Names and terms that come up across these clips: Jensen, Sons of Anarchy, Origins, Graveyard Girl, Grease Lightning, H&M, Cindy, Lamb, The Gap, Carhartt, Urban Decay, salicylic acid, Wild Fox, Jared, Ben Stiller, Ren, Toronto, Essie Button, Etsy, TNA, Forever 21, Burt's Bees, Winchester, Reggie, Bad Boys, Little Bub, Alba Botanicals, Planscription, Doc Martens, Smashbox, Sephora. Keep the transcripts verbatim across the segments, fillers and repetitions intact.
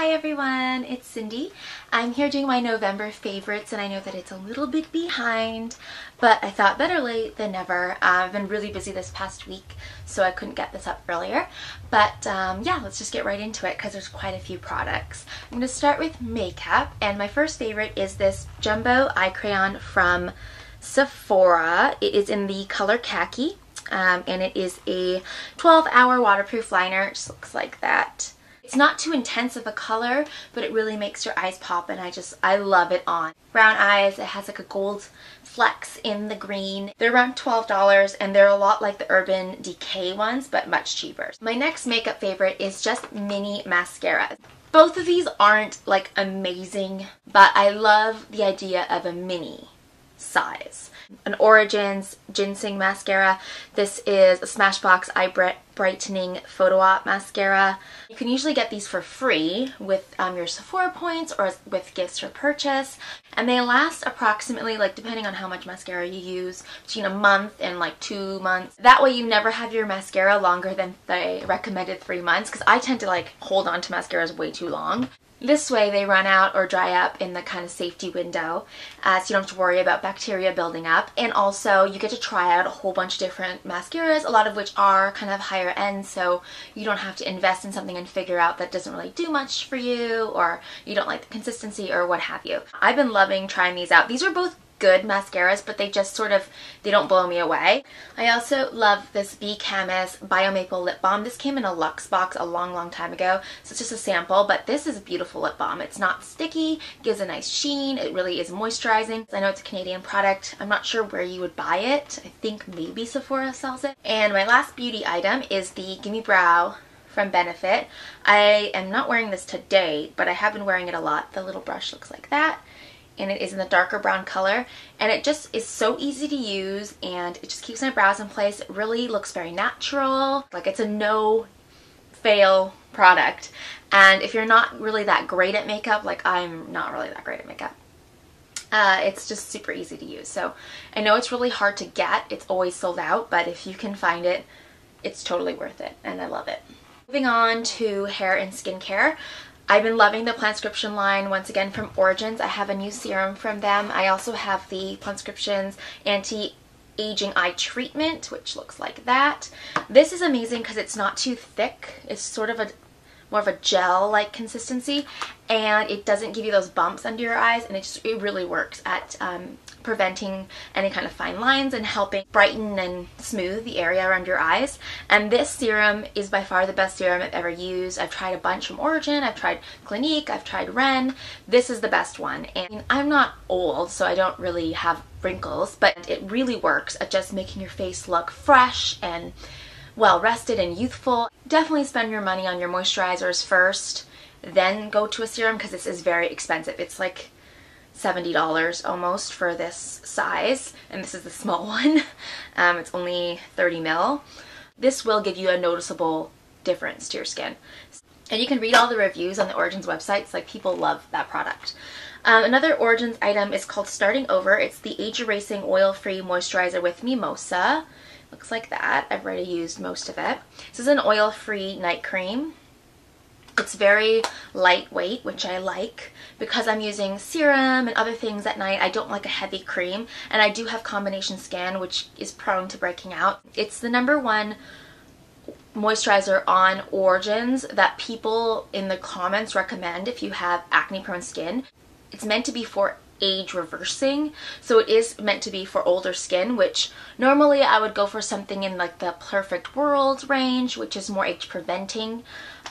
Hi everyone, it's Cindy. I'm here doing my November favorites, and I know that it's a little bit behind, but I thought better late than never. Uh, I've been really busy this past week, so I couldn't get this up earlier. But um, yeah, let's just get right into it because there's quite a few products. I'm going to start with makeup, and my first favorite is this Jumbo Eye Crayon from Sephora. It is in the color khaki, um, and it is a twelve hour waterproof liner. It just looks like that. It's not too intense of a color, but it really makes your eyes pop, and I just, I love it on. Brown eyes, it has like a gold flecks in the green. They're around twelve dollars, and they're a lot like the Urban Decay ones, but much cheaper. My next makeup favorite is just mini mascaras. Both of these aren't like amazing, but I love the idea of a mini size. An Origins Ginseng mascara. This is a Smashbox Eye Brightening Photo Op mascara. You can usually get these for free with um, your Sephora points or with gifts for purchase. And they last approximately, like depending on how much mascara you use, between a month and like two months. That way you never have your mascara longer than the recommended three months because I tend to like hold on to mascaras way too long. This way they run out or dry up in the kind of safety window, uh, so you don't have to worry about bacteria building up. And also you get to try out a whole bunch of different mascaras, a lot of which are kind of higher end, so you don't have to invest in something and figure out that doesn't really do much for you, or you don't like the consistency or what have you. I've been loving trying these out. These are both good mascaras, but they just sort of, they don't blow me away. I also love this B. Kamiss Bio Maple Lip Balm. This came in a luxe box a long, long time ago, so it's just a sample, but this is a beautiful lip balm. It's not sticky, gives a nice sheen, it really is moisturizing. I know it's a Canadian product. I'm not sure where you would buy it. I think maybe Sephora sells it. And my last beauty item is the Gimme Brow from Benefit. I am not wearing this today, but I have been wearing it a lot. The little brush looks like that, and it is in the darker brown color, and it just is so easy to use, and it just keeps my brows in place. It really looks very natural, like it's a no fail product. And if you're not really that great at makeup, like I'm not really that great at makeup, uh, it's just super easy to use. So I know it's really hard to get, it's always sold out, but if you can find it, it's totally worth it, and I love it. Moving on to hair and skincare. I've been loving the Planscription line, once again from Origins. I have a new serum from them. I also have the Planscription's Anti-Aging Eye Treatment, which looks like that. This is amazing because it's not too thick. It's sort of a more of a gel-like consistency, and it doesn't give you those bumps under your eyes, and it just it really works at um, preventing any kind of fine lines and helping brighten and smooth the area around your eyes. And this serum is by far the best serum I've ever used. I've tried a bunch from Origin, I've tried Clinique, I've tried Ren. This is the best one, and I'm not old, so I don't really have wrinkles, but it really works at just making your face look fresh and well rested and youthful. Definitely spend your money on your moisturizers first, then go to a serum, because this is very expensive. It's like seventy dollars almost for this size, and this is the small one. Um, it's only thirty mil. This will give you a noticeable difference to your skin. And you can read all the reviews on the Origins websites, like people love that product. Um, another Origins item is called Starting Over. It's the Age Erasing Oil Free Moisturizer with Mimosa. Looks like that. I've already used most of it. This is an oil-free night cream. It's very lightweight, which I like because I'm using serum and other things at night. I don't like a heavy cream, and I do have combination skin, which is prone to breaking out. It's the number one moisturizer on Origins that people in the comments recommend if you have acne-prone skin. It's meant to be for age reversing, so it is meant to be for older skin, which normally I would go for something in like the Perfect World range, which is more age preventing,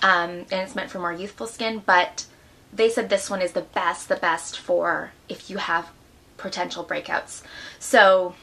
um, and it's meant for more youthful skin, but they said this one is the best, the best for if you have potential breakouts. So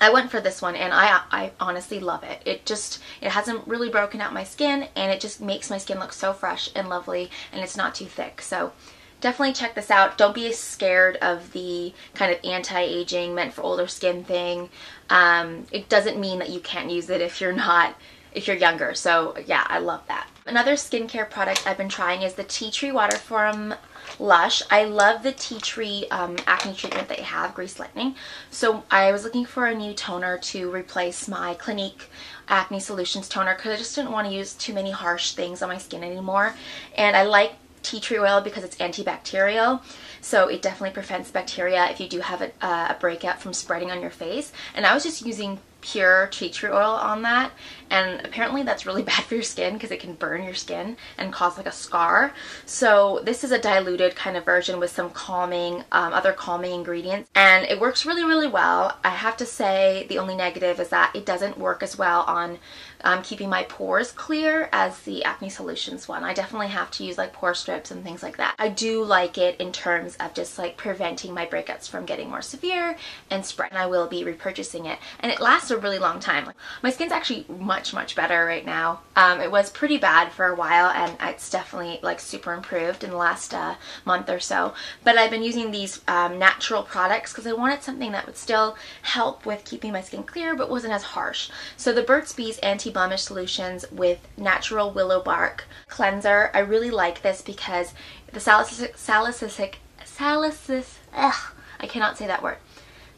I went for this one, and I, I honestly love it. It just, it hasn't really broken out my skin, and it just makes my skin look so fresh and lovely, and it's not too thick. So definitely check this out. Don't be scared of the kind of anti-aging, meant for older skin thing. Um, it doesn't mean that you can't use it if you're not, if you're younger. So yeah, I love that. Another skincare product I've been trying is the Tea Tree Water from Lush. I love the Tea Tree um, acne treatment they have, Grease Lightning. So I was looking for a new toner to replace my Clinique Acne Solutions toner because I just didn't want to use too many harsh things on my skin anymore. And I like tea tree oil because it's antibacterial, so it definitely prevents bacteria if you do have a, uh, a breakout from spreading on your face. And I was just using pure tea tree oil on that, and apparently that's really bad for your skin because it can burn your skin and cause like a scar. So this is a diluted kind of version with some calming, um, other calming ingredients, and it works really, really well. I have to say the only negative is that it doesn't work as well on um, keeping my pores clear as the Acne Solutions one. I definitely have to use like pore strips and things like that. I do like it in terms of just like preventing my breakouts from getting more severe and spread, and I will be repurchasing it, and it lasts a really long time. My skin's actually much much better right now. Um, it was pretty bad for a while, and it's definitely like super improved in the last uh, month or so. But I've been using these um, natural products because I wanted something that would still help with keeping my skin clear but wasn't as harsh. So the Burt's Bees Anti-Blemish Solutions with Natural Willow Bark Cleanser. I really like this because the salicylic, salicylic, salicylic, ugh, I cannot say that word.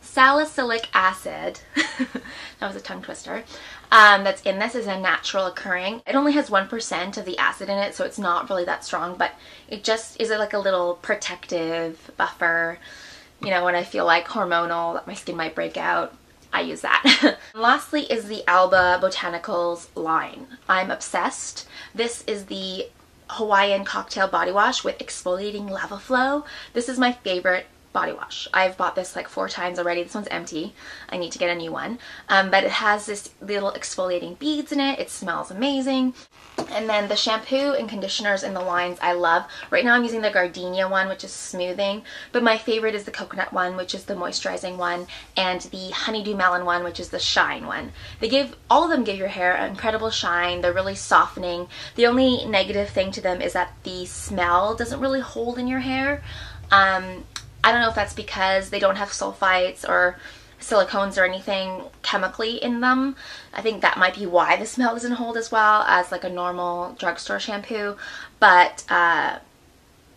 Salicylic acid, that was a tongue twister, um, that's in this is a natural occurring. It only has one percent of the acid in it, so it's not really that strong, but it just is like a little protective buffer. You know, when I feel like hormonal, that my skin might break out, I use that. Lastly is the Alba Botanicals line. I'm obsessed. This is the Hawaiian Cocktail Body Wash with Exfoliating Lava Flow. This is my favorite body wash. I've bought this like four times already. This one's empty. I need to get a new one. Um, but it has this little exfoliating beads in it. It smells amazing. And then the shampoo and conditioners in the lines I love. Right now I'm using the Gardenia one, which is smoothing, but my favorite is the coconut one, which is the moisturizing one, and the honeydew melon one, which is the shine one. They give, all of them give your hair an incredible shine. They're really softening. The only negative thing to them is that the smell doesn't really hold in your hair. Um, I don't know if that's because they don't have sulfites or silicones or anything chemically in them. I think that might be why the smell doesn't hold as well as like a normal drugstore shampoo. But uh,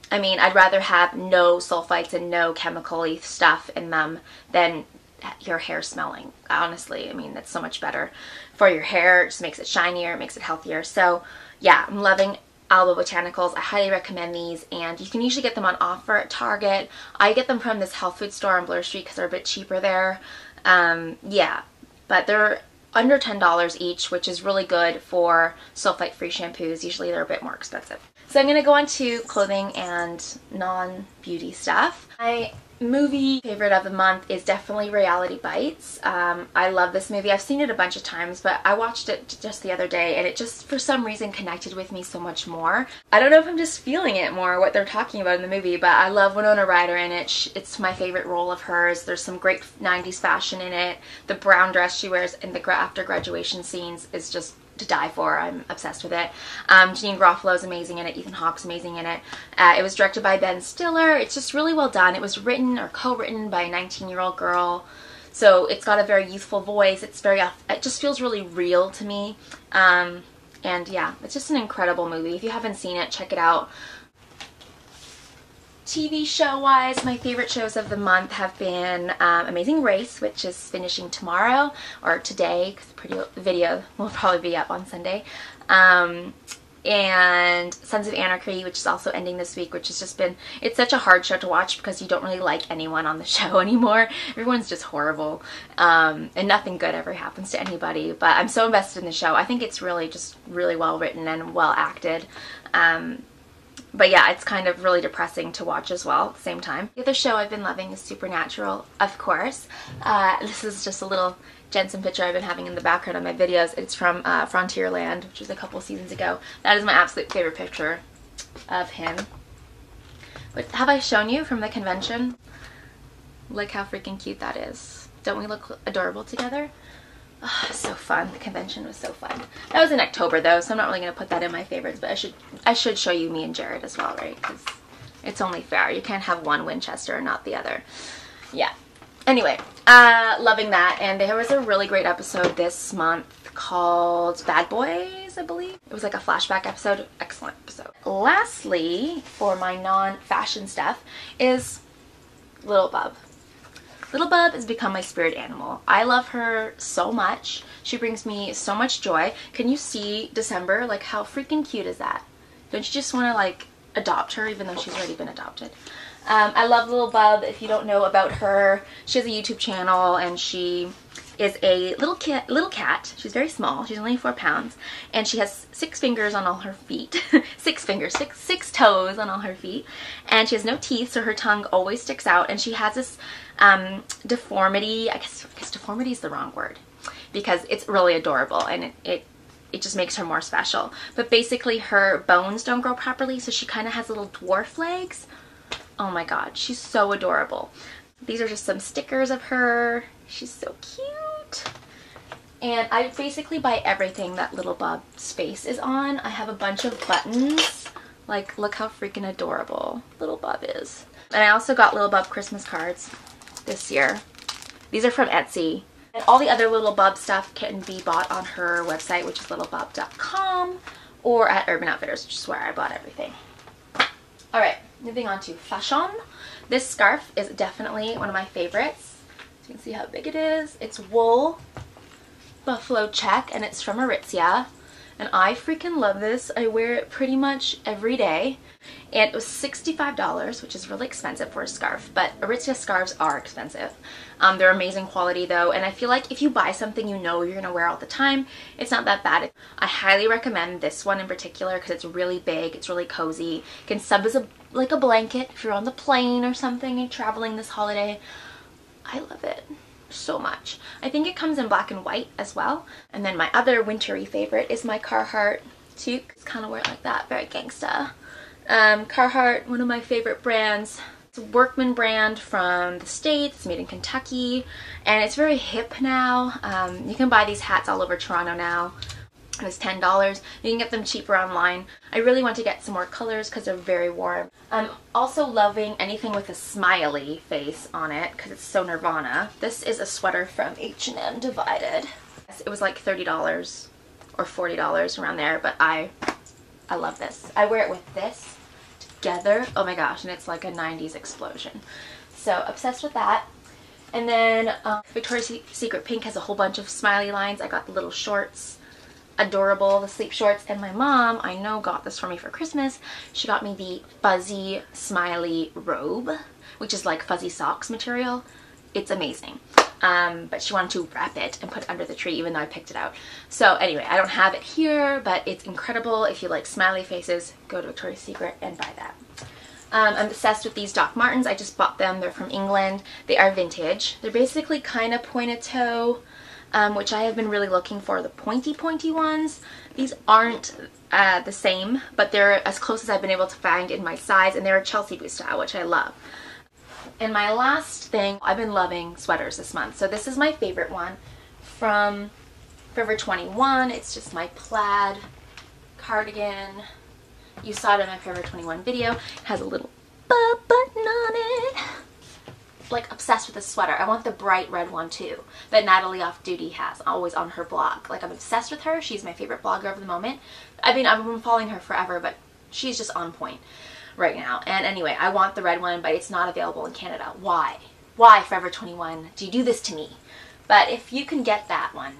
I mean, I'd rather have no sulfites and no chemical-y stuff in them than your hair smelling. Honestly, I mean, that's so much better for your hair. It just makes it shinier, it makes it healthier. So yeah, I'm loving Alba Botanicals. I highly recommend these, and you can usually get them on offer at Target. I get them from this health food store on Blair Street because they're a bit cheaper there. Um, yeah, but they're under ten dollars each, which is really good for sulfite-free shampoos. Usually they're a bit more expensive. So I'm going to go on to clothing and non-beauty stuff. I movie favorite of the month is definitely Reality Bites. Um, I love this movie. I've seen it a bunch of times, but I watched it just the other day, and it just for some reason connected with me so much more. I don't know if I'm just feeling it more, what they're talking about in the movie, but I love Winona Ryder in it. She, it's my favorite role of hers. There's some great nineties fashion in it. The brown dress she wears in the gra after graduation scenes is just to die for. I'm obsessed with it. Um, Jeanine Garofalo is amazing in it. Ethan Hawke's amazing in it. Uh, it was directed by Ben Stiller. It's just really well done. It was written or co-written by a nineteen-year-old girl, so it's got a very youthful voice. It's very, it just feels really real to me. Um, and yeah, it's just an incredible movie. If you haven't seen it, check it out. T V show-wise, my favorite shows of the month have been um, Amazing Race, which is finishing tomorrow, or today, because the video will probably be up on Sunday, um, and Sons of Anarchy, which is also ending this week, which has just been, it's such a hard show to watch because you don't really like anyone on the show anymore. Everyone's just horrible, um, and nothing good ever happens to anybody, but I'm so invested in the show. I think it's really just really well written and well acted. Um, But yeah, it's kind of really depressing to watch as well at the same time. The other show I've been loving is Supernatural, of course. Uh, this is just a little Jensen picture I've been having in the background of my videos. It's from uh, Frontierland, which was a couple seasons ago. That is my absolute favorite picture of him. But have I shown you from the convention? Look how freaking cute that is. Don't we look adorable together? Oh, so fun. The convention was so fun. That was in October though, so I'm not really going to put that in my favorites, but I should I should show you me and Jared as well, right? Because it's only fair. You can't have one Winchester and not the other. Yeah. Anyway, uh, loving that. And there was a really great episode this month called Bad Boys, I believe. It was like a flashback episode. Excellent episode. Lastly, for my non-fashion stuff, is Little Bub. Little Bub has become my spirit animal. I love her so much. She brings me so much joy. Can you see December? Like, how freaking cute is that? Don't you just want to, like, adopt her, even though she's already been adopted. Um, I love Little Bub. If you don't know about her, she has a YouTube channel, and she is a little cat. Little cat. She's very small. She's only four pounds, and she has six fingers on all her feet. six fingers, six six toes on all her feet, and she has no teeth, so her tongue always sticks out. And she has this um, deformity. I guess, I guess deformity is the wrong word, because it's really adorable, and it, it it just makes her more special. But basically, her bones don't grow properly, so she kind of has little dwarf legs. Oh my God, she's so adorable. These are just some stickers of her. She's so cute. And I basically buy everything that Little Bub's face is on. I have a bunch of buttons. Like, look how freaking adorable Little Bub is. And I also got Little Bub Christmas cards this year. These are from Etsy. And all the other Little Bub stuff can be bought on her website, which is little bub dot com, or at Urban Outfitters, which is where I bought everything. All right, moving on to fashion. This scarf is definitely one of my favorites. You can see how big it is. It's wool, buffalo check, and it's from Aritzia. And I freaking love this. I wear it pretty much every day. And it was sixty-five dollars, which is really expensive for a scarf, but Aritzia scarves are expensive. Um, they're amazing quality though, and I feel like if you buy something you know you're gonna wear all the time, it's not that bad. I highly recommend this one in particular because it's really big, it's really cozy. You can sub as a, like a blanket if you're on the plane or something and traveling this holiday. I love it so much. I think it comes in black and white as well. And then my other wintry favorite is my Carhartt toque. It's kind of wear it like that, very gangsta. Um, Carhartt, one of my favorite brands. It's a workman brand from the States. It's made in Kentucky, and it's very hip now. Um, you can buy these hats all over Toronto now. It was ten dollars. You can get them cheaper online. I really want to get some more colors because they're very warm. I'm also loving anything with a smiley face on it because it's so Nirvana. This is a sweater from H and M Divided. It was like thirty dollars or forty dollars, around there, but I I love this. I wear it with this together. Oh my gosh, and it's like a nineties explosion. So obsessed with that. And then um, Victoria's Secret Pink has a whole bunch of smiley lines. I got the little shorts. Adorable, the sleep shorts. And my mom, I know, got this for me for Christmas. She got me the fuzzy smiley robe, which is like fuzzy socks material. It's amazing. Um, but she wanted to wrap it and put it under the tree, even though I picked it out. So anyway, I don't have it here, but it's incredible. If you like smiley faces, go to Victoria's Secret and buy that. Um, I'm obsessed with these Doc Martens. I just bought them. They're from England. They are vintage. They're basically kind of pointed toe, um, which I have been really looking for, the pointy, pointy ones. These aren't uh, the same, but they're as close as I've been able to find in my size, and they're a Chelsea boot style, which I love. And my last thing, I've been loving sweaters this month. So this is my favorite one from Forever twenty-one. It's just my plaid cardigan. You saw it in my Forever twenty-one video. It has a little button on it. Like, obsessed with this sweater. I want the bright red one too that Natalie Off Duty has always on her blog. Like, I'm obsessed with her. She's my favorite blogger of the moment. I mean, I've been following her forever, but she's just on point right now. And anyway, I want the red one, but it's not available in Canada. Why? Why, Forever twenty-one? Do you do this to me? But if you can get that one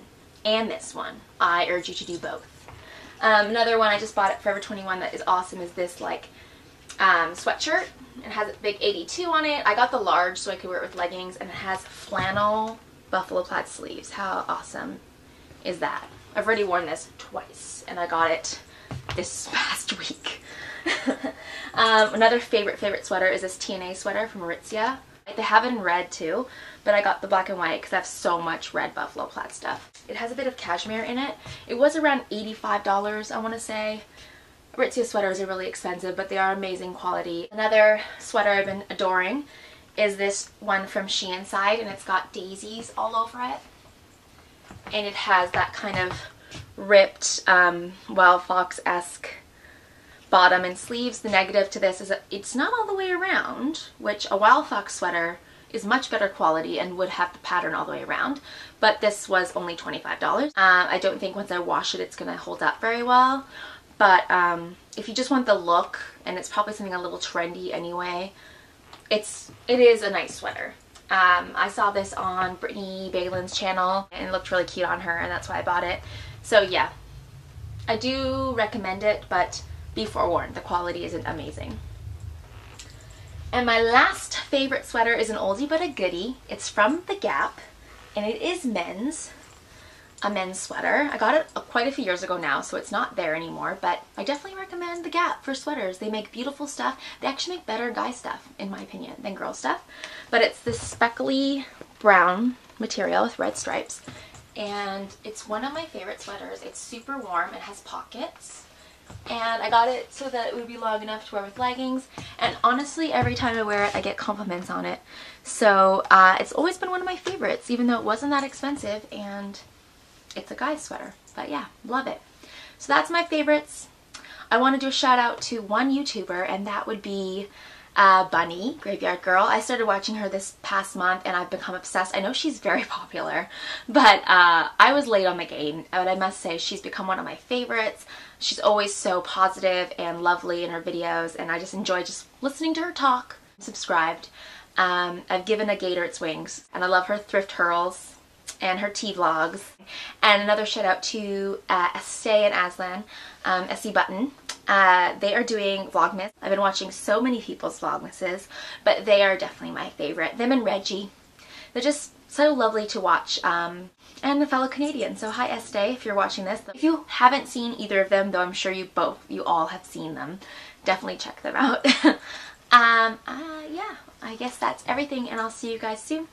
and this one, I urge you to do both. Um, another one I just bought at Forever twenty-one that is awesome is this like um, sweatshirt. It has a big eighty-two on it. I got the large so I could wear it with leggings, and it has flannel buffalo plaid sleeves. How awesome is that? I've already worn this twice, and I got it this past week. um, another favorite, favorite sweater is this T N A sweater from Aritzia. They have it in red too, but I got the black and white because I have so much red buffalo plaid stuff. It has a bit of cashmere in it. It was around eighty-five dollars, I want to say. Aritzia sweaters are really expensive, but they are amazing quality. Another sweater I've been adoring is this one from She Inside, and it's got daisies all over it. And it has that kind of ripped, um, Wild Fox-esque bottom and sleeves. The negative to this is that it's not all the way around, which a Wild Fox sweater is much better quality and would have the pattern all the way around, but this was only twenty-five dollars. Uh, I don't think once I wash it, it's gonna hold up very well, but um, if you just want the look, and it's probably something a little trendy anyway, it's, it is a nice sweater. Um, I saw this on Brittany Balin's channel, and it looked really cute on her, and that's why I bought it. So yeah, I do recommend it, but be forewarned, the quality isn't amazing. And my last favorite sweater is an oldie but a goodie. It's from The Gap, and it is men's, a men's sweater. I got it quite a few years ago now, so it's not there anymore, but I definitely recommend The Gap for sweaters. They make beautiful stuff. They actually make better guy stuff, in my opinion, than girl stuff. But it's this speckly brown material with red stripes, and it's one of my favorite sweaters. It's super warm. It has pockets. And I got it so that it would be long enough to wear with leggings, and honestly every time I wear it I get compliments on it, so uh, it's always been one of my favorites, even though it wasn't that expensive and it's a guy's sweater. But yeah, love it. So that's my favorites. I want to do a shout out to one YouTuber, and that would be uh, Bunny, Graveyard Girl. I started watching her this past month and I've become obsessed. I know she's very popular, but uh, I was late on the game, but I must say she's become one of my favorites. She's always so positive and lovely in her videos, and I just enjoy just listening to her talk. I'm subscribed. Um, I've given a gator its wings, and I love her thrift hurls and her tea vlogs. And another shout out to uh, Estee and Aslan, um, Essie Button. Uh, they are doing Vlogmas. I've been watching so many people's Vlogmases, but they are definitely my favorite. Them and Reggie. They're just so lovely to watch, um, and a fellow Canadian. So hi Estee, if you're watching this. If you haven't seen either of them, though I'm sure you both, you all have seen them, definitely check them out. um, uh, yeah, I guess that's everything, and I'll see you guys soon.